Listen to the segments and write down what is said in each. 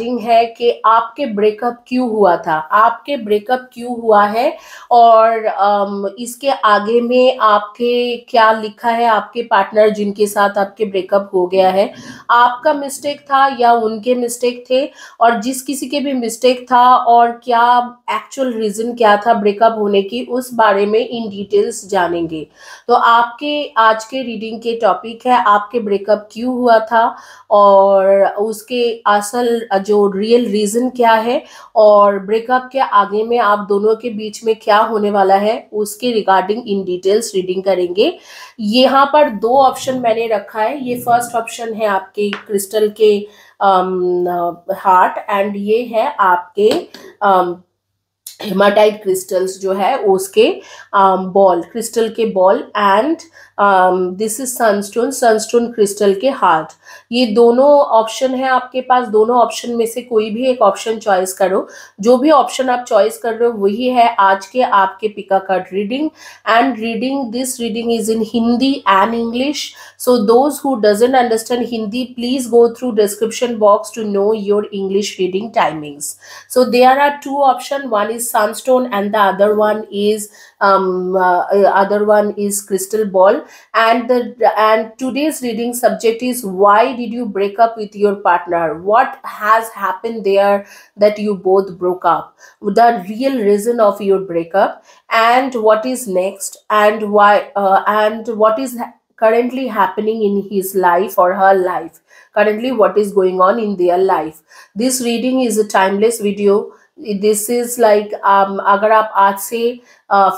Starting है कि आपके ब्रेकअप क्यों हुआ था, आपके ब्रेकअप क्यों हुआ है, और इसके आगे में आपके क्या लिखा है, आपके पार्टनर जिनके साथ आपके ब्रेकअप हो गया है आपका मिस्टेक था या उनके मिस्टेक थे, और जिस किसी के भी मिस्टेक था और क्या एक्चुअल रीजन क्या था ब्रेकअप होने की, उस बारे में इन डिटेल्स जानेंगे। तो आपके आज के रीडिंग के टॉपिक है आपके ब्रेकअप क्यों हुआ था और उसके असल जो रियल रीजन क्या है, और ब्रेकअप के आगे में आप दोनों के बीच में क्या होने वाला है उसके रिगार्डिंग इन डिटेल्स रीडिंग करेंगे। यहाँ पर दो ऑप्शन मैंने रखा है, ये फर्स्ट ऑप्शन है आपके क्रिस्टल के हार्ट एंड ये है आपके हेमाटाइट क्रिस्टल्स जो है उसके बॉल, क्रिस्टल के ball, and this is sunstone, sunstone crystal के हार्ट। ये दोनों ऑप्शन है आपके पास, दोनों ऑप्शन में से कोई भी एक ऑप्शन चॉइस करो। जो भी ऑप्शन आप चॉइस कर रहे हो वही है आज के आपके पिका card reading. And reading this reading is in Hindi and English, so those who doesn't understand Hindi please go through description box to know your English reading timings. So there are two option, one is sunstone and the other one is crystal ball, and today's reading subject is why did you break up with your partner, what has happened there that you both broke up, the real reason of your breakup, and what is next, and why and what is currently happening in his life or her life, currently what is going on in their life. This reading is a timeless video, this is like अगर आप आज से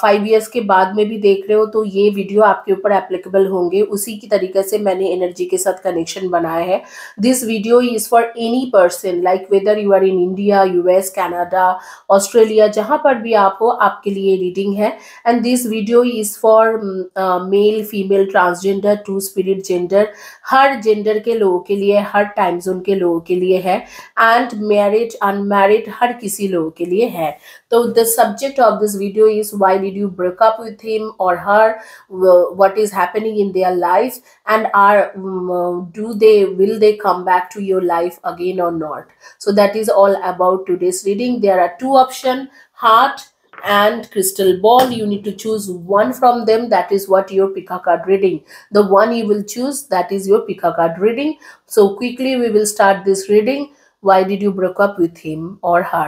5 years के बाद में भी देख रहे हो तो ये वीडियो आपके ऊपर एप्लीकेबल होंगे। उसी की तरीके से मैंने एनर्जी के साथ कनेक्शन बनाया है। This video is for any person, like whether you are in India, US, Canada, Australia, जहाँ पर भी आप हो आपके लिए रीडिंग है। And this video is for male, female, transgender, two spirit gender, हर जेंडर के लोगों के लिए, हर टाइम जोन के लोगों के लिए है, एंड मैरिड अनमैरिड हर किसी लोगों के लिए है। तो the subject of this video is why did you break up with him or her, what is happening in their lives, and are will they come back to your life again or not. So that is all about today's reading. There are two options, heart and crystal ball. You need to choose one from them, that is what your pica card reading, the one you will choose, that is your pica card reading. So quickly we will start this reading. Why did you break up with him or her?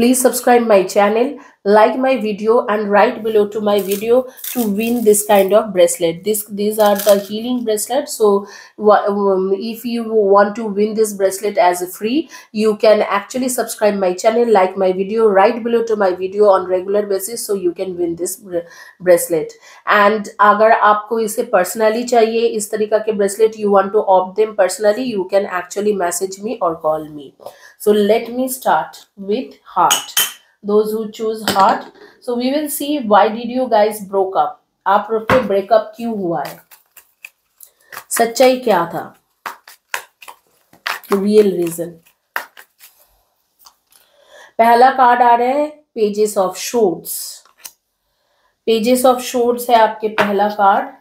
Please subscribe my channel, like my video, and write below to my video to win this kind of bracelet. These are the healing bracelets. So if you want to win this bracelet as a free, you can actually subscribe my channel, like my video, write below to my video on regular basis, so you can win this bracelet. And agar aapko ise personally chahiye, is tarika ke bracelet, you want to opt them personally, you can actually message me or call me. So let me start with heart. Those who choose heart, so we will see why did you guys broke up, आप लोग के breakup क्यों हुआ है, सच्चाई क्या था, real reason. पहला कार्ड आ रहा है pages of swords, pages of swords है आपके पहला कार्ड।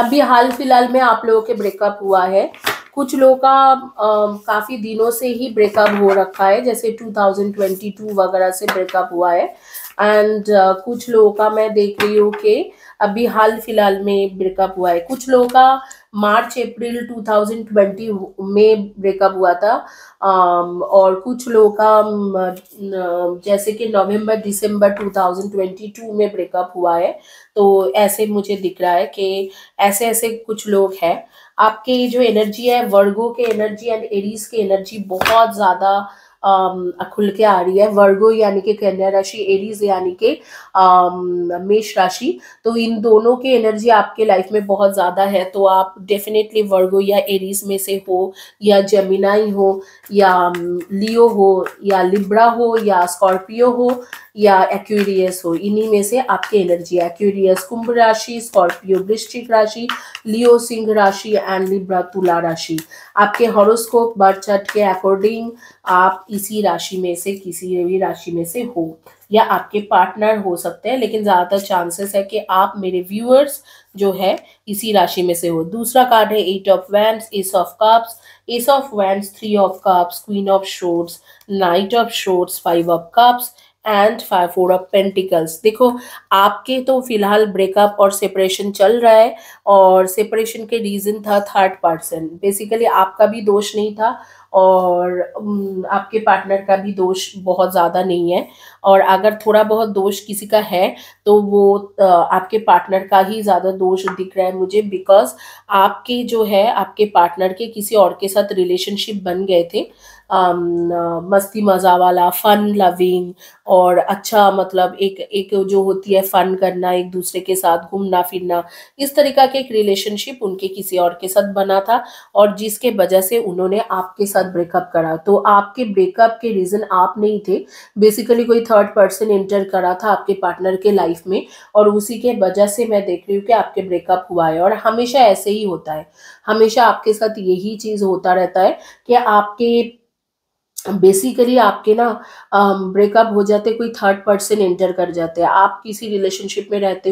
अभी हाल फिलहाल में आप लोगों के ब्रेकअप हुआ है, कुछ लोगों का काफ़ी दिनों से ही ब्रेकअप हो रखा है, जैसे 2022 वगैरह से ब्रेकअप हुआ है, एंड कुछ लोगों का मैं देख रही हूँ कि अभी हाल फिलहाल में ब्रेकअप हुआ है। कुछ लोगों का मार्च अप्रैल 2020 में ब्रेकअप हुआ था, और कुछ लोगों का जैसे कि नवंबर दिसंबर 2022 में ब्रेकअप हुआ है। तो ऐसे मुझे दिख रहा है कि ऐसे ऐसे कुछ लोग हैं। आपके जो एनर्जी है वर्गो के एनर्जी एंड एरीज की एनर्जी बहुत ज़्यादा खुल के आ रही है। वर्गो यानी कि कन्या राशि, एरीज यानी कि मेष राशि, तो इन दोनों की एनर्जी आपके लाइफ में बहुत ज़्यादा है। तो आप डेफिनेटली वर्गो या एरीज में से हो, या जेमिनाई हो, या लियो हो, या लिब्रा हो, या स्कॉर्पियो हो, या एक्वेरियस हो, इन्हीं में से आपकी एनर्जी है। एक्वेरियस कुंभ राशि, स्कॉर्पियो वृश्चिक राशि, लियो सिंह राशि, एंड लिब्रा तुला राशि। आपके हॉरोस्कोप बर्थ चार्ट के अकॉर्डिंग आप इसी राशि में से किसी भी राशि में से हो। या आपके पार्टनर हो सकते हैं, लेकिन ज़्यादातर चांसेस है कि आप मेरे व्यूअर्स जो है इसी राशि में से हो। दूसरा कार्ड है 8 of wands, ace of cups, ace of wands, 3 of cups, queen of swords, knight of swords, 5 of cups and 4 of pentacles. देखो आपके तो फिलहाल ब्रेकअप और सेपरेशन चल रहा है, और सेपरेशन के रीज़न था थर्ड पर्सन। बेसिकली आपका भी दोष नहीं था और आपके पार्टनर का भी दोष बहुत ज़्यादा नहीं है, और अगर थोड़ा बहुत दोष किसी का है तो वो आपके पार्टनर का ही ज़्यादा दोष दिख रहा है मुझे, बिकॉज आपके जो है आपके पार्टनर के किसी और के साथ रिलेशनशिप बन गए थे, मस्ती मज़ा वाला, फ़न लविंग और अच्छा, मतलब एक जो होती है फ़न करना, एक दूसरे के साथ घूमना फिरना, इस तरीका के एक रिलेशनशिप उनके किसी और के साथ बना था और जिसके वजह से उन्होंने आपके साथ ब्रेकअप करा। तो आपके ब्रेकअप के रीज़न आप नहीं थे, बेसिकली कोई थर्ड पर्सन एंटर करा था आपके पार्टनर के लाइफ में और उसी के वजह से मैं देख रही हूँ कि आपके ब्रेकअप हुआ है। और हमेशा ऐसे ही होता है, हमेशा आपके साथ यही चीज़ होता रहता है कि आपके बेसिकली आपके ना ब्रेकअप हो जाते, कोई थर्ड पर्सन एंटर कर जाते हैं। आप किसी रिलेशनशिप में रहते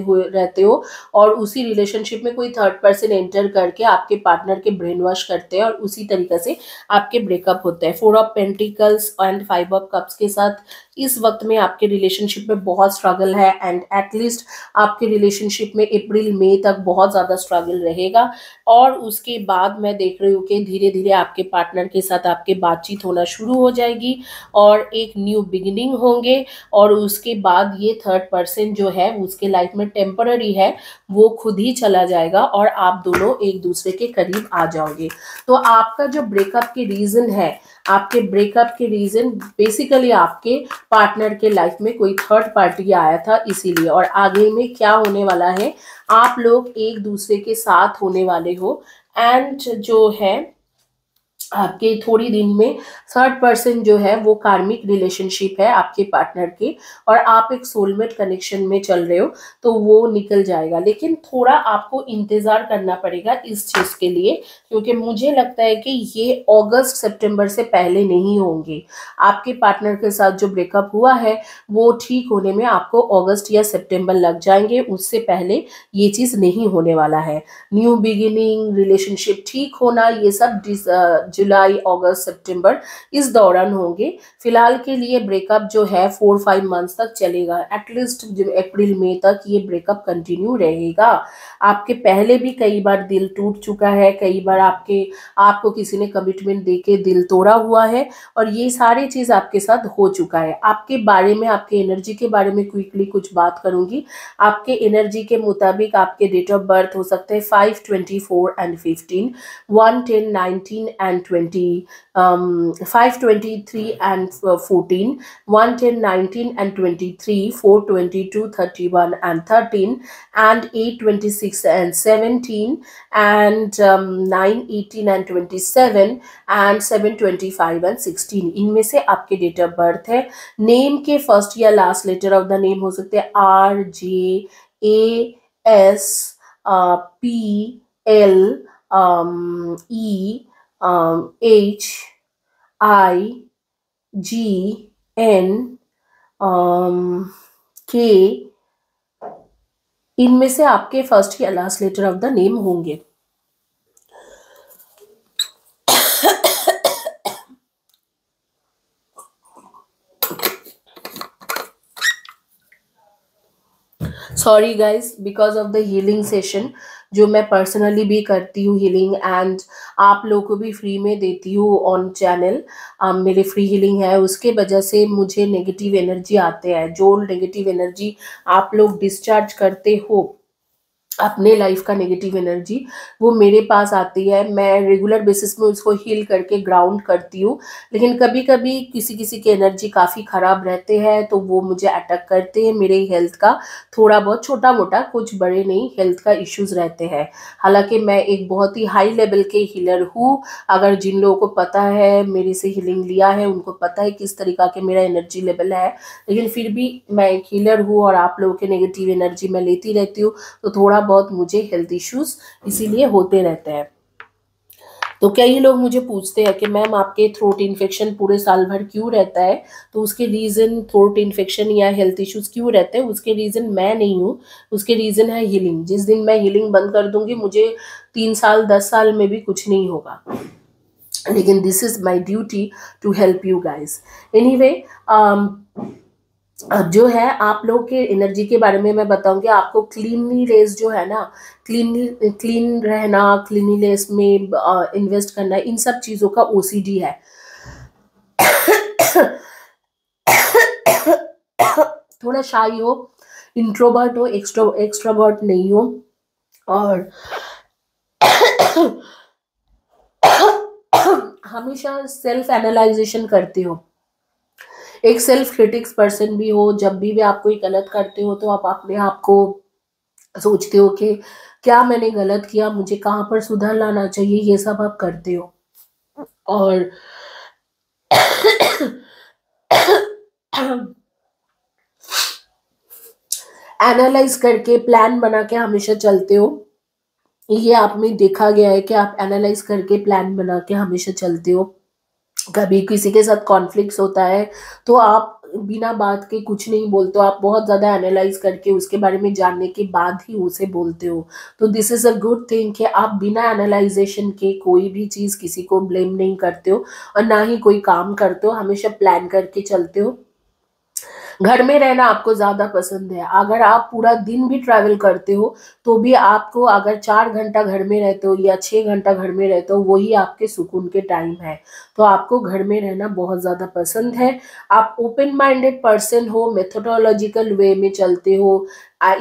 हो और उसी रिलेशनशिप में कोई थर्ड पर्सन एंटर करके आपके पार्टनर के ब्रेन वॉश करते हैं और उसी तरीके से आपके ब्रेकअप होता है। 4 of pentacles and 5 of cups के साथ इस वक्त में आपके रिलेशनशिप में बहुत स्ट्रगल है, एंड एटलीस्ट आपके रिलेशनशिप में अप्रैल मई तक बहुत ज़्यादा स्ट्रगल रहेगा, और उसके बाद मैं देख रही हूँ कि धीरे धीरे आपके पार्टनर के साथ आपके बातचीत होना शुरू हो जाएगी और एक न्यू बिगिनिंग होंगे, और उसके बाद ये थर्ड पर्सन जो है उसके लाइफ में टेम्पररी है वो खुद ही चला जाएगा और आप दोनों एक दूसरे के करीब आ जाओगे। तो आपका जो ब्रेकअप के रीज़न है, आपके ब्रेकअप के रीज़न बेसिकली आपके पार्टनर के लाइफ में कोई थर्ड पार्टी आया था इसीलिए। और आगे में क्या होने वाला है, आप लोग एक दूसरे के साथ होने वाले हो, एंड जो है आपके थोड़ी दिन में थर्ड पर्सन जो है वो कार्मिक रिलेशनशिप है आपके पार्टनर के, और आप एक सोलमेट कनेक्शन में चल रहे हो तो वो निकल जाएगा। लेकिन थोड़ा आपको इंतज़ार करना पड़ेगा इस चीज़ के लिए, क्योंकि मुझे लगता है कि ये अगस्त सितंबर से पहले नहीं होंगे। आपके पार्टनर के साथ जो ब्रेकअप हुआ है वो ठीक होने में आपको अगस्त या सितंबर लग जाएंगे, उससे पहले ये चीज़ नहीं होने वाला है। न्यू बिगिनिंग, रिलेशनशिप ठीक होना, ये सब जुलाई अगस्त सितंबर इस दौरान होंगे। फिलहाल के लिए ब्रेकअप जो है 4-5 मंथ्स तक चलेगा, एटलीस्ट अप्रैल मई तक ये ब्रेकअप कंटिन्यू रहेगा। आपके पहले भी कई बार दिल टूट चुका है, कई बार आपको किसी ने कमिटमेंट देके दिल तोड़ा हुआ है, और ये सारी चीज़ आपके साथ हो चुका है। आपके बारे में, आपके एनर्जी के बारे में क्विकली कुछ बात करूँगी। आपके एनर्जी के मुताबिक आपके डेट ऑफ बर्थ हो सकते हैं 5, 24 and 15, 1, 10, 19 and 20, 5, 23 and 14, 1, 10, 19 and 23, 4, 22, 31 and 13, and 8, 26 and 17, and 9, 18 and 27, and 7, 25 and 16। इनमें से आपके डेट ऑफ बर्थ है। नेम के फर्स्ट या last letter of the name हो सकते हैं R, J, A, S, P, L, E, H, I, G, N, K। इनमें से आपके फर्स्ट या last letter of the name होंगे। Sorry guys, because of the healing session जो मैं पर्सनली भी करती हूँ, हीलिंग, एंड आप लोगों को भी फ्री में देती हूँ ऑन चैनल, मेरे फ्री हीलिंग है, उसके वजह से मुझे नेगेटिव एनर्जी आते हैं। जो नेगेटिव एनर्जी आप लोग डिस्चार्ज करते हो, अपने लाइफ का नेगेटिव एनर्जी, वो मेरे पास आती है। मैं रेगुलर बेसिस में उसको हील करके ग्राउंड करती हूँ, लेकिन कभी कभी किसी की एनर्जी काफ़ी ख़राब रहते हैं तो वो मुझे अटैक करते हैं। मेरे हेल्थ का थोड़ा बहुत, छोटा मोटा, कुछ बड़े नहीं, हेल्थ का इश्यूज़ रहते हैं। हालांकि मैं एक बहुत ही हाई लेवल के हीलर हूँ। अगर जिन लोगों को पता है, मेरे से हीलिंग लिया है, उनको पता है किस तरीका के मेरा एनर्जी लेवल है, लेकिन फिर भी मैं एक हीलर हूँ और आप लोगों के नेगेटिव एनर्जी मैं लेती रहती हूँ, तो थोड़ा बहुत मुझे हेल्थ इश्यूज इसीलिए होते रहते हैं। तो कई लोग मुझे पूछते हैं कि मैम आपके थ्रोट इन्फेक्शन पूरे साल भर क्यों रहता है, तो उसके रीज़न थ्रोट इन्फेक्शन या हेल्थ इश्यूज क्यों रहते हैं, उसके रीज़न मैं नहीं हूँ, उसके रीज़न है हीलिंग। जिस दिन मैं हीलिंग बंद कर दूँगी मुझे 3 साल 10 साल में भी कुछ नहीं होगा, लेकिन this is my duty to help you guys. Anyway अब जो है आप लोग के एनर्जी के बारे में मैं बताऊंगी। आपको क्लीनलीनेस जो है ना, क्लीन रहना, क्लीनलीनेस में इन्वेस्ट करना, इन सब चीज़ों का ओसीडी है। थोड़ा शाई हो, इंट्रोवर्ट हो, एक्स्ट्रावर्ट नहीं हो, और हमेशा सेल्फ एनालाइजेशन करते हो, एक सेल्फ क्रिटिक्स पर्सन भी हो। जब भी आप कोई गलत करते हो तो आप अपने आप को सोचते हो कि क्या मैंने गलत किया, मुझे कहाँ पर सुधार लाना चाहिए, ये सब आप करते हो। और एनालाइज करके प्लान बना के हमेशा चलते हो। ये आप में देखा गया है कि आप एनालाइज करके प्लान बना के हमेशा चलते हो। कभी किसी के साथ कॉन्फ्लिक्ट्स होता है तो आप बिना बात के कुछ नहीं बोलते हो, आप बहुत ज़्यादा एनालाइज करके उसके बारे में जानने के बाद ही उसे बोलते हो। तो this is a good thing कि आप बिना एनालाइजेशन के कोई भी चीज़ किसी को ब्लेम नहीं करते हो और ना ही कोई काम करते हो, हमेशा प्लान करके चलते हो। घर में रहना आपको ज़्यादा पसंद है। अगर आप पूरा दिन भी ट्रैवल करते हो तो भी आपको, अगर 4 घंटा घर में रहते हो या 6 घंटा घर में रहते हो, वही आपके सुकून के टाइम है। तो आपको घर में रहना बहुत ज़्यादा पसंद है। आप ओपन माइंडेड पर्सन हो, मेथोडोलॉजिकल वे में चलते हो,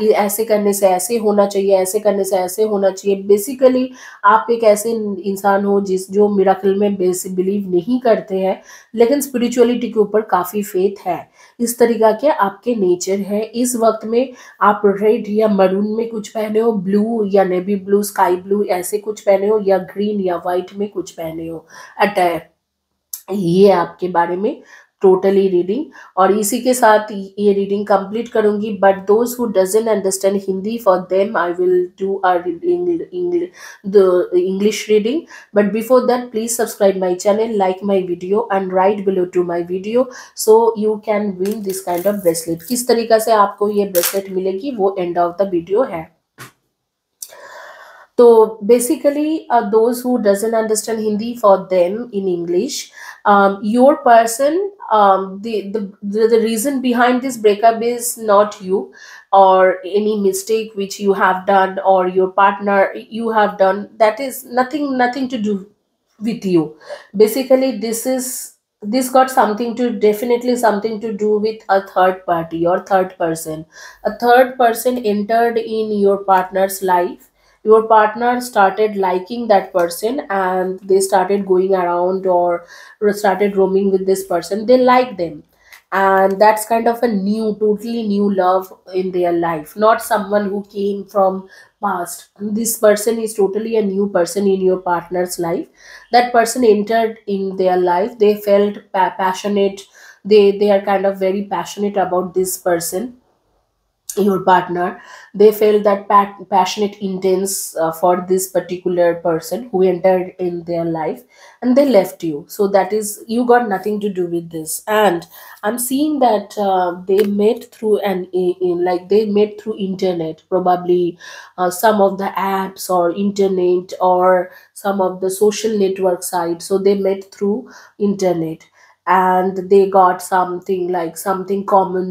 ऐसे करने से ऐसे होना चाहिए, ऐसे करने से ऐसे होना चाहिए। बेसिकली आप एक ऐसे इंसान हो जो मिरेकल में बिलीव नहीं करते हैं, लेकिन स्पिरिचुअलिटी के ऊपर काफ़ी फेथ है। इस तरीका के आपके नेचर है। इस वक्त में आप रेड या मरून में कुछ पहने हो, ब्लू या नेवी ब्लू, स्काई ब्लू ऐसे कुछ पहने हो, या ग्रीन या वाइट में कुछ पहने हो अटैयर। ये आपके बारे में टोटली रीडिंग, और इसी के साथ ये रीडिंग कंप्लीट करूंगी। But those who doesn't understand Hindi, for them I will do a English reading. But before that please subscribe my channel, like my video and write below to my video so you can win this kind of bracelet. किस तरीका से आपको ये bracelet मिलेगी वो end of the video है। तो basically those who doesn't understand Hindi, for them in English your person, the reason behind this breakup is not you or any mistake which you have done or your partner you have done, that is nothing to do with you. Basically this got definitely something to do with a third party or third person. A third person entered in your partner's life. Your partner started liking that person and they started going around or started roaming with this person. They like them, and that's kind of a new, totally new love in their life. Not someone who came from past. This person is totally a new person in your partner's life. That person entered in their life. They felt passionate. They are kind of very passionate about this person, your partner. They felt that passionate intense for this particular person who entered in their life, and they left you. So that is, you got nothing to do with this. And I'm seeing that they met through internet, probably some of the apps or internet or some of the social network sites. So they met through internet and they got something common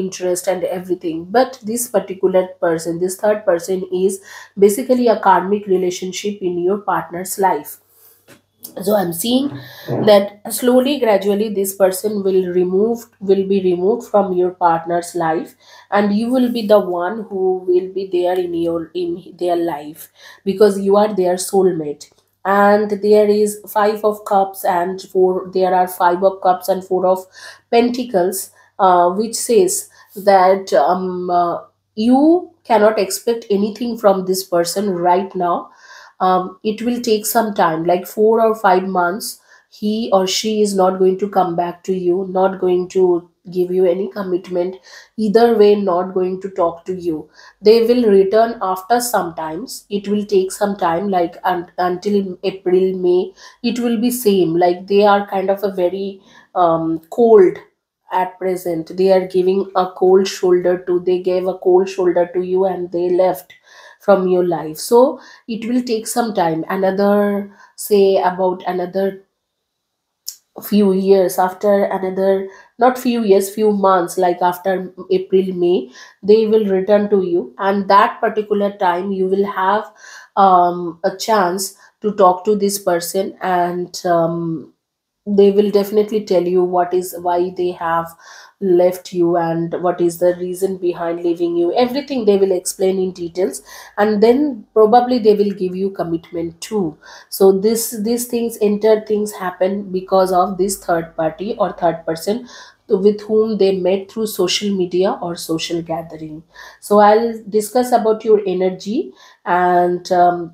interest and everything. But this particular person, this third person, is basically a karmic relationship in your partner's life. So I'm seeing that slowly, gradually, this person will be removed from your partner's life, and you will be the one who will be there in their life, because you are their soulmate. And there is 5 of cups and 4, there are 5 of cups and 4 of pentacles, which says that you cannot expect anything from this person right now. It will take some time, like 4 or 5 months. He or she is not going to come back to you, not going to give you any commitment. Either way, not going to talk to you. They will return after sometimes. It will take some time, like until April, May. It will be same. Like they are kind of a very cold at present. They are giving a cold shoulder to. They gave a cold shoulder to you and they left from your life. So it will take some time. Another, say about another few years, after another, not few years, few months, like after April, May, they will return to you, and that particular time you will have a chance to talk to this person, and they will definitely tell you what is, why they have left you and what is the reason behind leaving you. Everything they will explain in details, and then probably they will give you commitment too. So these things, enter things happen because of this third party or third person with whom they met through social media or social gathering. So I'll discuss about your energy, and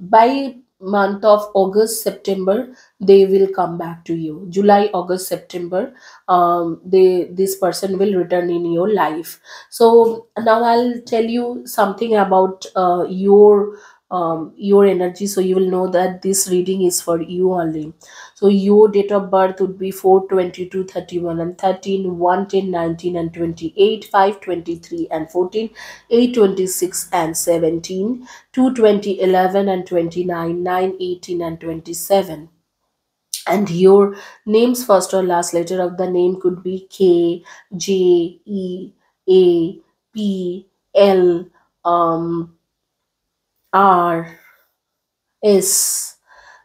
by month of August, September, they will come back to you. July, August, September, this person will return in your life. So now I'll tell you something about your energy, so you will know that this reading is for you only. So your date of birth would be 4/22/31 and 13, 1/10/19 and 28, 5/23 and 14, 8/26 and 17, 2/20/11 and 29, 9/18 and 27. And your name's first or last letter of the name could be K, J, E, A, P, L, R, S.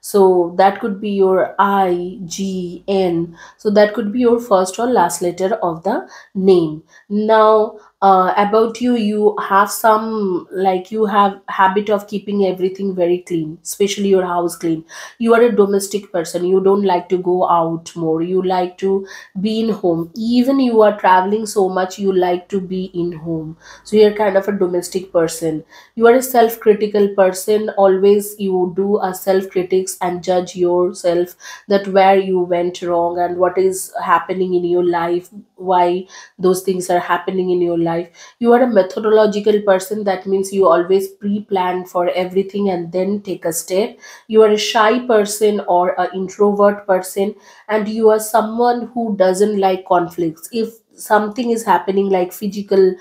So that could be your I, G, N. So that could be your first or last letter of the name. Now about you, you have some, like you have habit of keeping everything very clean, especially your house clean. You are a domestic person. You don't like to go out more. You like to be in home. Even you are traveling so much, you like to be in home. So you're kind of a domestic person. You are a self-critical person. Always you do a self-critics and judge yourself, that where you went wrong and what is happening in your life, why those things are happening in your life. You are a methodological person. That means you always pre-plan for everything and then take a step. You are a shy person or an introvert person, and you are someone who doesn't like conflicts. If something is happening, like physical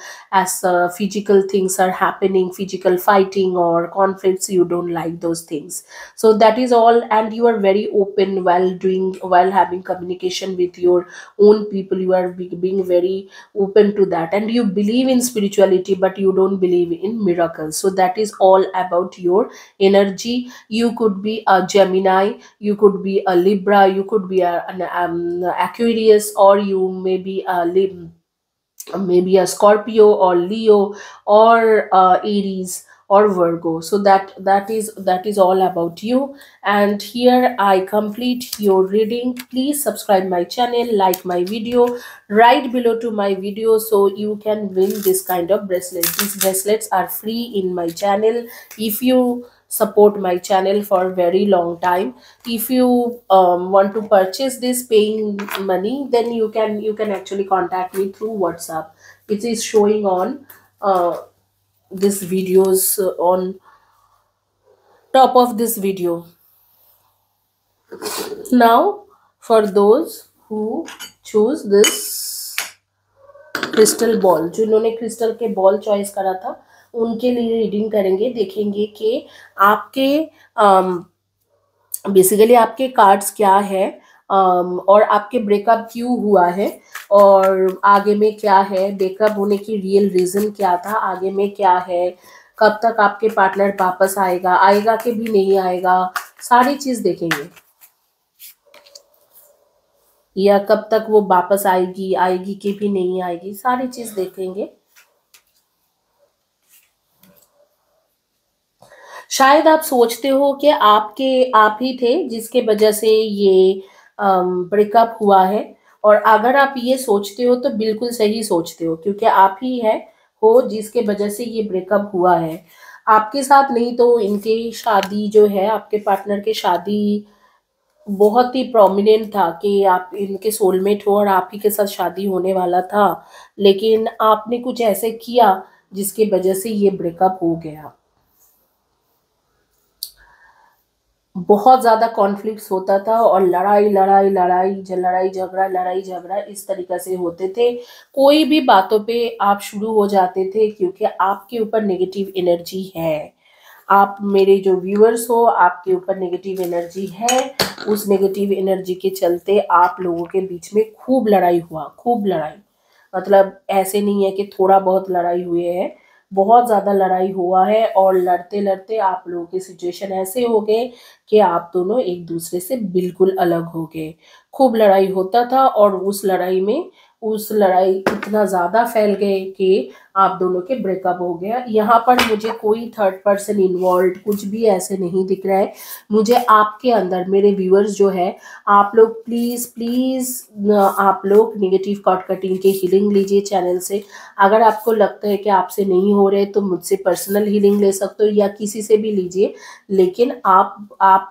things are happening, physical fighting or conflicts, you don't like those things. So that is all. And you are very open while having communication with your own people. You are being very open to that, and you believe in spirituality, but you don't believe in miracles. So that is all about your energy. You could be a Gemini, you could be a Libra, you could be an Aquarius, or you may be a maybe a Scorpio or Leo or Aries or Virgo. So that is all about you. And here I complete your reading. Please subscribe my channel, like my video, write below to my video, so you can win this kind of bracelet. These bracelets are free in my channel. If you support my channel for a very long time, if you want to purchase this paying money, then you can actually contact me through WhatsApp. It is showing on this videos on top of this video. Now for those who choose this crystal ball, जिन्होंने crystal के ball choice करा था, उनके लिए reading करेंगे. देखेंगे कि आपके बेसिकली आपके कार्ड्स क्या है, और आपके ब्रेकअप क्यों हुआ है, और आगे में क्या है, ब्रेकअप होने की रियल रीज़न क्या था, आगे में क्या है, कब तक आपके पार्टनर वापस आएगा कि भी नहीं आएगा, सारी चीज़ देखेंगे. या कब तक वो वापस आएगी कि भी नहीं आएगी, सारी चीज़ देखेंगे. शायद आप सोचते हो कि आप ही थे जिसके वजह से ये ब्रेकअप हुआ है, और अगर आप ये सोचते हो तो बिल्कुल सही सोचते हो, क्योंकि आप ही हो जिसके वजह से ये ब्रेकअप हुआ है. आपके साथ नहीं तो इनके शादी जो है, आपके पार्टनर के शादी बहुत ही प्रोमिनेंट था कि आप इनके सोलमेट हो और आप ही के साथ शादी होने वाला था, लेकिन आपने कुछ ऐसे किया जिसकी वजह से ये ब्रेकअप हो गया। बहुत ज़्यादा कॉन्फ्लिक्ट्स होता था और लड़ाई झगड़ा इस तरीक़े से होते थे। कोई भी बातों पे आप शुरू हो जाते थे क्योंकि आपके ऊपर नेगेटिव एनर्जी है। आप मेरे जो व्यूअर्स हो, आपके ऊपर नेगेटिव एनर्जी है। उस नेगेटिव एनर्जी के चलते आप लोगों के बीच में खूब लड़ाई हुआ, खूब लड़ाई, मतलब ऐसे नहीं है कि थोड़ा बहुत लड़ाई हुई है, बहुत ज़्यादा लड़ाई हुआ है। और लड़ते लड़ते आप लोगों की सिचुएशन ऐसे हो गए कि आप दोनों एक दूसरे से बिल्कुल अलग हो गए। खूब लड़ाई होता था और उस लड़ाई इतना ज़्यादा फैल गए कि आप दोनों के ब्रेकअप हो गया। यहाँ पर मुझे कोई थर्ड पर्सन इन्वॉल्व कुछ भी ऐसे नहीं दिख रहा है। मुझे आपके अंदर मेरे व्यूअर्स जो है, आप लोग प्लीज़ आप लोग नेगेटिव कॉर्ड कटिंग के हीलिंग लीजिए चैनल से। अगर आपको लगता है कि आपसे नहीं हो रहे तो मुझसे पर्सनल हीलिंग ले सकते हो या किसी से भी लीजिए, लेकिन आप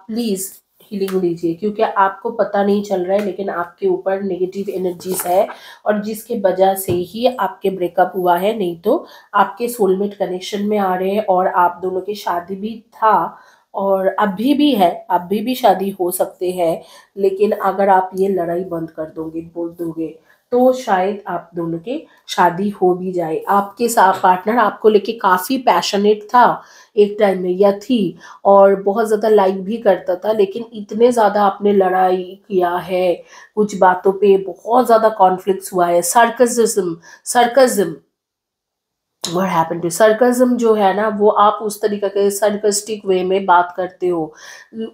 प्लीज़ हीलिंग लीजिए क्योंकि आपको पता नहीं चल रहा है, लेकिन आपके ऊपर नेगेटिव एनर्जीज है और जिसके वजह से ही आपके ब्रेकअप हुआ है। नहीं तो आपके सोलमेट कनेक्शन में आ रहे हैं और आप दोनों की शादी भी था और अभी भी है, अभी भी शादी हो सकते हैं, लेकिन अगर आप ये लड़ाई बंद कर दोगे, बोल दोगे, तो शायद आप दोनों के शादी हो भी जाए। आपके साथ पार्टनर आपको लेके काफ़ी पैशनेट था एक टाइम में, या थी, और बहुत ज़्यादा लाइक भी करता था, लेकिन इतने ज़्यादा आपने लड़ाई किया है, कुछ बातों पे बहुत ज़्यादा कॉन्फ्लिक्ट्स हुआ है। Sarcasm what happen to sarcasm जो है ना, वो आप उस तरीके के सर्कस्टिक वे में बात करते हो,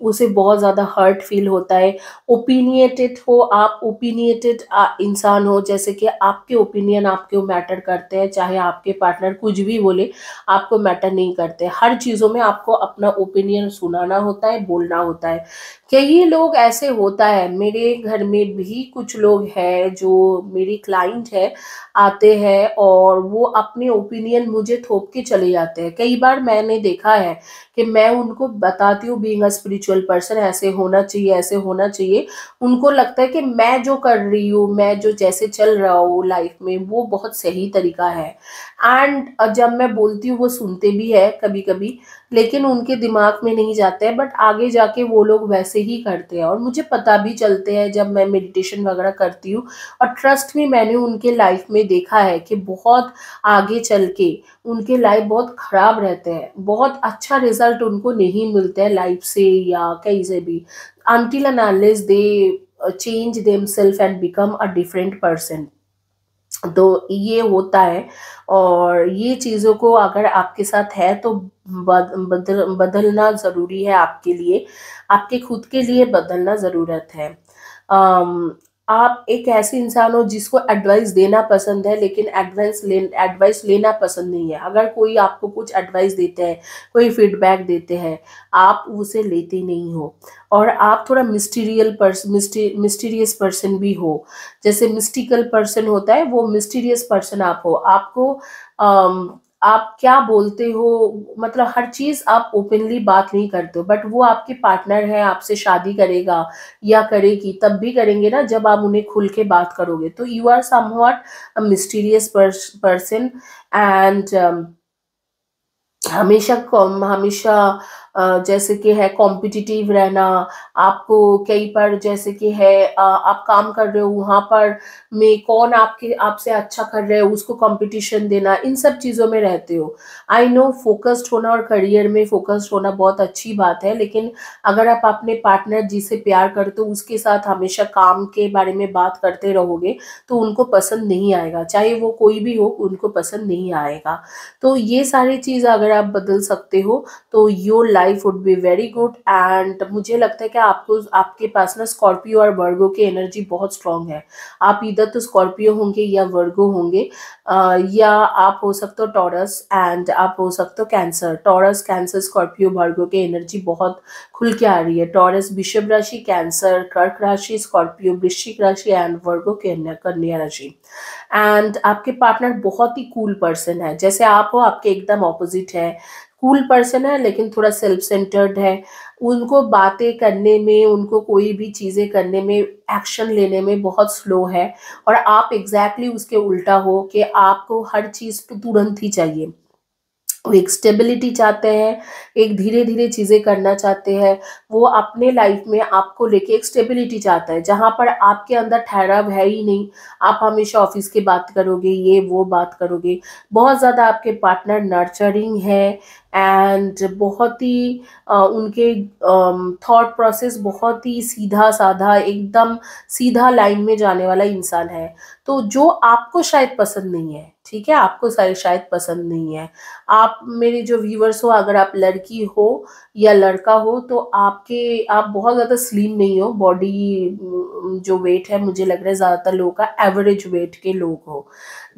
उसे बहुत ज़्यादा हर्ट फील होता है। ओपिनिएटेड हो आप, ओपिनिएटेड इंसान हो, जैसे कि आपके ओपिनियन आपके मैटर करते हैं, चाहे आपके पार्टनर कुछ भी बोले आपको मैटर नहीं करते। हर चीज़ों में आपको अपना ओपिनियन सुनाना होता है, बोलना होता है। कई लोग ऐसे होता है, मेरे घर में भी कुछ लोग हैं जो मेरी क्लाइंट है, आते हैं और वो अपने ओपिनियन मुझे थोप के चले जाते हैं। कई बार मैंने देखा है कि मैं उनको बताती हूँ बीइंग अ स्पिरिचुअल पर्सन ऐसे होना चाहिए, ऐसे होना चाहिए। उनको लगता है कि मैं जो कर रही हूँ, मैं जो जैसे चल रहा हूँ लाइफ में, वो बहुत सही तरीका है। एंड जब मैं बोलती हूँ वो सुनते भी है कभी कभी, लेकिन उनके दिमाग में नहीं जाते हैं, बट आगे जाके वो लोग वैसे ही करते हैं। और मुझे पता भी चलते हैं जब मैं मेडिटेशन वगैरह करती हूँ, और ट्रस्ट में मैंने उनके लाइफ में देखा है कि बहुत आगे चल के उनके लाइफ बहुत ख़राब रहते हैं, बहुत अच्छा रिजल्ट उनको नहीं मिलता है लाइफ से या कहीं से भी, until and unless they change themselves and become a different person. तो ये होता है, और ये चीज़ों को अगर आपके साथ है तो बदलना ज़रूरी है, आपके लिए, आपके खुद के लिए बदलना ज़रूरत है। आप एक ऐसे इंसान हो जिसको एडवाइस देना पसंद है, लेकिन एडवाइस लेना पसंद नहीं है। अगर कोई आपको कुछ एडवाइस देते हैं, कोई फीडबैक देते हैं, आप उसे लेते नहीं हो। और आप थोड़ा मिस्टीरियस पर्सन भी हो, जैसे मिस्टिकल पर्सन होता है, वो मिस्टीरियस पर्सन आप हो। आपको आप क्या बोलते हो, मतलब हर चीज़ आप ओपनली बात नहीं करते हो, बट वो आपके पार्टनर है, आपसे शादी करेगा या करेगी तब भी करेंगे ना, जब आप उन्हें खुल के बात करोगे। तो you are somewhat a mysterious person and हमेशा जैसे कि है कॉम्पिटिटिव रहना। आपको कई पर जैसे कि है आप काम कर रहे हो, वहाँ पर में कौन आपके आपसे अच्छा कर रहे हो उसको कंपटीशन देना, इन सब चीज़ों में रहते हो। आई नो फोकस्ड होना और करियर में फोकस्ड होना बहुत अच्छी बात है, लेकिन अगर आप अपने पार्टनर जिसे प्यार करते हो उसके साथ हमेशा काम के बारे में बात करते रहोगे तो उनको पसंद नहीं आएगा, चाहे वो कोई भी हो, उनको पसंद नहीं आएगा। तो ये सारी चीज़ अगर आप बदल सकते हो तो your life would be very good. And मुझे लगता है कि आपको, आपके पास ना स्कॉर्पियो और वर्गो की एनर्जी बहुत स्ट्रांग है। आप इधर तो स्कॉर्पियो होंगे या वर्गो होंगे, या आप हो सकते हो टॉरस, एंड आप हो सकते हो कैंसर। टॉरस, कैंसर, स्कॉर्पियो, वर्गो की एनर्जी बहुत खुल के आ रही है। टॉरस वृषभ राशि, कैंसर कर्क राशि, स्कॉर्पियो वृश्चिक राशि एंड वर्गो के कन्या राशि। एंड आपके पार्टनर बहुत ही कूल पर्सन है, जैसे आप हो, आपके एकदम ऑपोजिट है। कूल पर्सन है लेकिन थोड़ा सेल्फ सेंटर्ड है। उनको बातें करने में, उनको कोई भी चीज़ें करने में, एक्शन लेने में बहुत स्लो है। और आप एग्जैक्टली उसके उल्टा हो कि आपको हर चीज़ तुरंत ही चाहिए। वो एक स्टेबिलिटी चाहते हैं, एक धीरे धीरे चीज़ें करना चाहते हैं। वो अपने लाइफ में आपको लेके एक स्टेबिलिटी चाहता है जहाँ पर आपके अंदर ठहराव है ही नहीं। आप हमेशा ऑफिस की बात करोगे, ये वो बात करोगे। बहुत ज़्यादा आपके पार्टनर नर्चरिंग है एंड बहुत ही उनके थॉट प्रोसेस बहुत ही सीधा साधा, एकदम सीधा लाइन में जाने वाला इंसान है। तो जो आपको शायद पसंद नहीं है, ठीक है, आपको शायद पसंद नहीं है। आप मेरे जो व्यूवर्स हो, अगर आप लड़की हो या लड़का हो तो आप बहुत ज़्यादा स्लिम नहीं हो। बॉडी जो वेट है, मुझे लग रहा है ज़्यादातर लोगों का एवरेज वेट के लोग हो।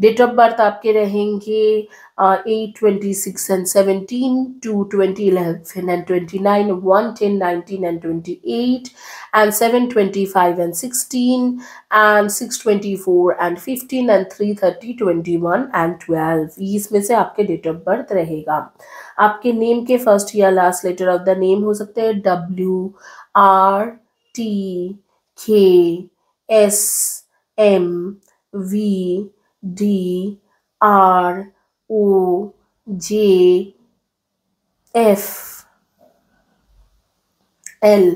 डेट ऑफ बर्थ आपके रहेंगे 8, 26 and 17, 2, 20, 11 and 29, 1, 10, 19 and 28 and 7, 25 and 16 and 6, 24 and 15 and 3, 30, 21 and 12। इसमें से आपके डेट ऑफ बर्थ रहेगा। आपके नेम के फर्स्ट या last letter of the name हो सकते हैं W, R, T, K, S, M, V, D, R, O, J, F, L।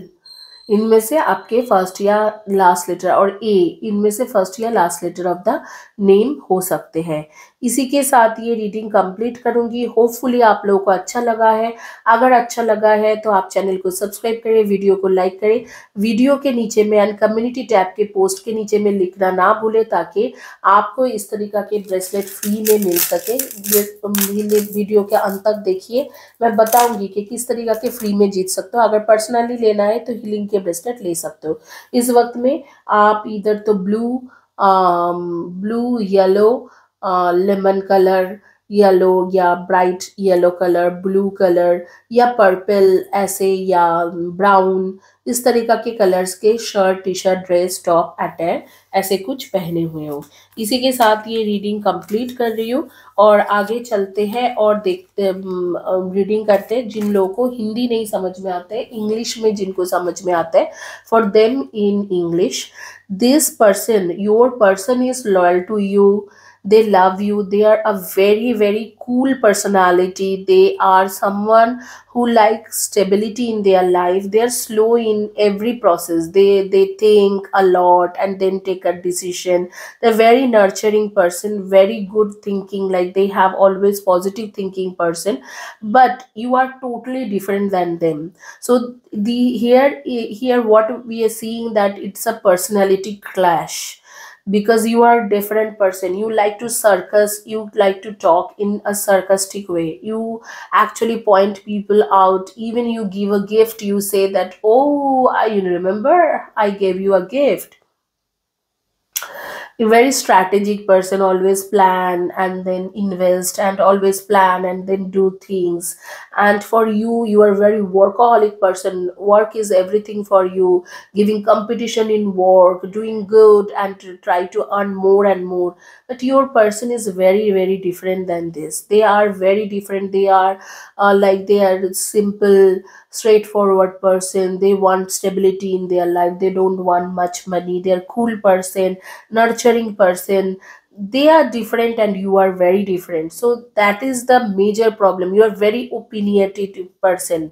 इनमें से आपके फर्स्ट या लास्ट लेटर, और A इनमें से फर्स्ट या last letter of the name हो सकते हैं। इसी के साथ ये रीडिंग कंप्लीट करूंगी। होपफुली आप लोगों को अच्छा लगा है। अगर अच्छा लगा है तो आप चैनल को सब्सक्राइब करें, वीडियो को लाइक करें। वीडियो के नीचे में एंड कम्युनिटी टैब के पोस्ट के नीचे में लिखना ना भूलें ताकि आपको इस तरीका के ब्रेसलेट फ्री में मिल सके। ये वीडियो के अंत तक देखिए, मैं बताऊँगी कि किस तरीका के फ्री में जीत सकते हो। अगर पर्सनली लेना है तो हीलिंग के ब्रेसलेट ले सकते हो। इस वक्त में आप इधर तो blue, yellow, lemon colour, yellow या bright yellow colour, blue colour या पर्पल ऐसे या ब्राउन, इस तरीका के कलर्स के shirt, T shirt, dress, top, attire ऐसे कुछ पहने हुए हो। इसी के साथ ये रीडिंग कंप्लीट कर रही हूँ और आगे चलते हैं और देखते रीडिंग करते हैं। जिन लोगों को हिंदी नहीं समझ में आते, इंग्लिश में जिनको समझ में आता है, for them in English. This person, your person is loyal to you, they love you, they are a very, very cool personality, they are someone who likes stability in their life, they are slow in every process, they think a lot and then take a decision, they're very nurturing person, very good thinking, like they have always positive thinking person, but you are totally different than them. So here what we are seeing, that it's a personality clash, because you are a different person. You like to circus, you like to talk in a sarcastic way, you actually point people out. Even you give a gift, you say that, oh, I remember I gave you a gift. A very strategic person, always plan and then invest, and always plan and then do things. And for you, you are very workaholic person, work is everything for you, giving competition in work, doing good and to try to earn more and more. But your person is very, very different than this. They are very different. They are simple, straightforward person. They want stability in their life, they don't want much money, they are cool person, nurturing person. They are different and you are very different. So that is the major problem. You are very opinionated person.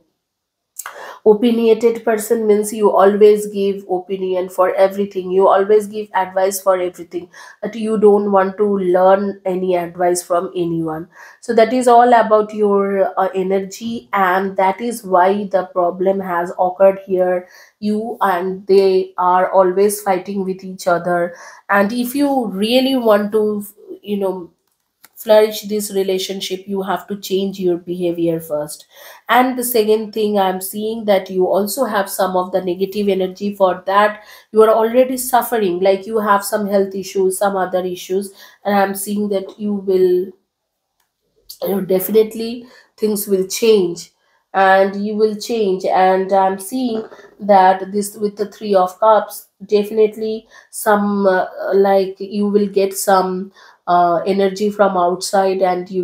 Opinionated person means you always give opinion for everything, you always give advice for everything, but you don't want to learn any advice from anyone. So that is all about your energy, and that is why the problem has occurred here. You and they are always fighting with each other, and if you really want to flourish this relationship, you have to change your behavior first. And the second thing, I'm seeing that you also have some of the negative energy. For that, you are already suffering, like you have some health issues, some other issues, and I'm seeing that you will definitely, things will change. and you will change. And I'm seeing that this with the Three of Cups, definitely some like you will get some energy from outside, and you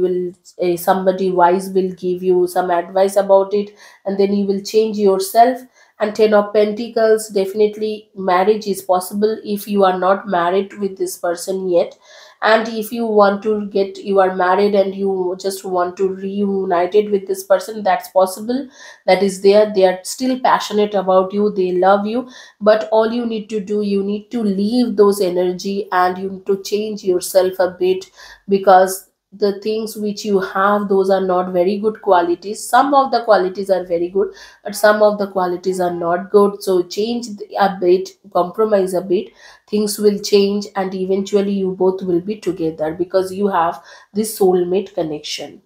will somebody wise will give you some advice about it, and then you will change yourself. And Ten of Pentacles, definitely marriage is possible if you are not married with this person yet. And if you want to get, you are married and you just want to reunite it with this person, that's possible. That is there. They are still passionate about you. They love you. But all you need to do, you need to leave those energy and you need to change yourself a bit, because the things which you have, those are not very good qualities. Some of the qualities are very good, but some of the qualities are not good. So change a bit, compromise a bit, things will change, and eventually you both will be together because you have this soulmate connection.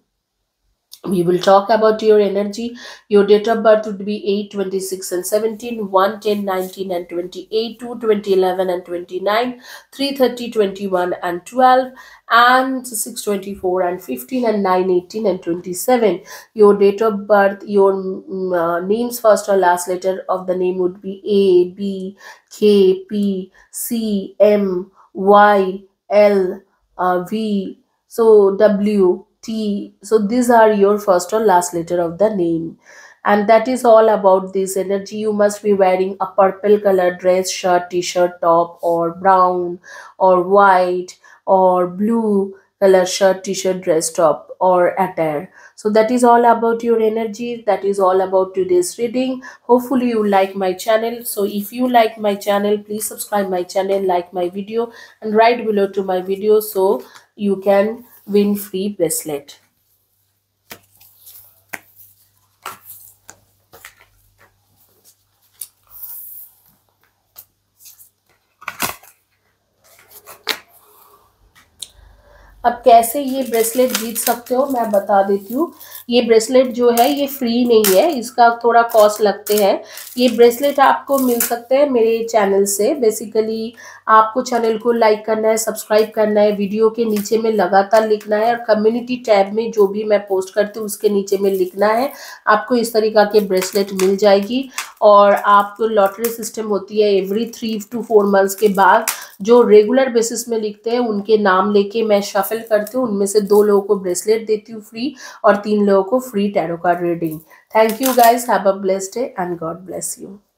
We will talk about your energy. Your date of birth would be 8, 26 and 17, 1, 10, 19 and 28, 2, 20, 11 and 29, 3, 30, 21 and 12, and 6, 24 and 15, and 9, 18 and 27. Your date of birth, your name's first or last letter of the name would be A, B, K, P, C, M, Y, L, V, so W, T. So these are your first or last letter of the name, and that is all about this energy. You must be wearing a purple color dress, shirt, t-shirt, top, or brown or white or blue color shirt, t-shirt, dress, top, or attire. So that is all about your energy. That is all about today's reading. Hopefully you like my channel. So if you like my channel, please subscribe my channel, like my video, and write below to my video so you can win free bracelet. अब कैसे ये bracelet जीत सकते हो मैं बता देती हूँ। ये ब्रेसलेट जो है ये फ्री नहीं है, इसका थोड़ा कॉस्ट लगते हैं। ये ब्रेसलेट आपको मिल सकते हैं मेरे चैनल से। बेसिकली आपको चैनल को लाइक करना है, सब्सक्राइब करना है, वीडियो के नीचे में लगातार लिखना है, और कम्युनिटी टैब में जो भी मैं पोस्ट करती हूँ उसके नीचे में लिखना है। आपको इस तरीका के ब्रेसलेट मिल जाएगी। और आपको लॉटरी सिस्टम होती है, एवरी 3 to 4 मंथ्स के बाद जो रेगुलर बेसिस में लिखते हैं उनके नाम लेके मैं शफल करती हूँ। उनमें से 2 लोगों को ब्रेसलेट देती हूँ फ्री, और 3 लोगों को free tarot card reading. Thank you guys, have a blessed day and God bless you.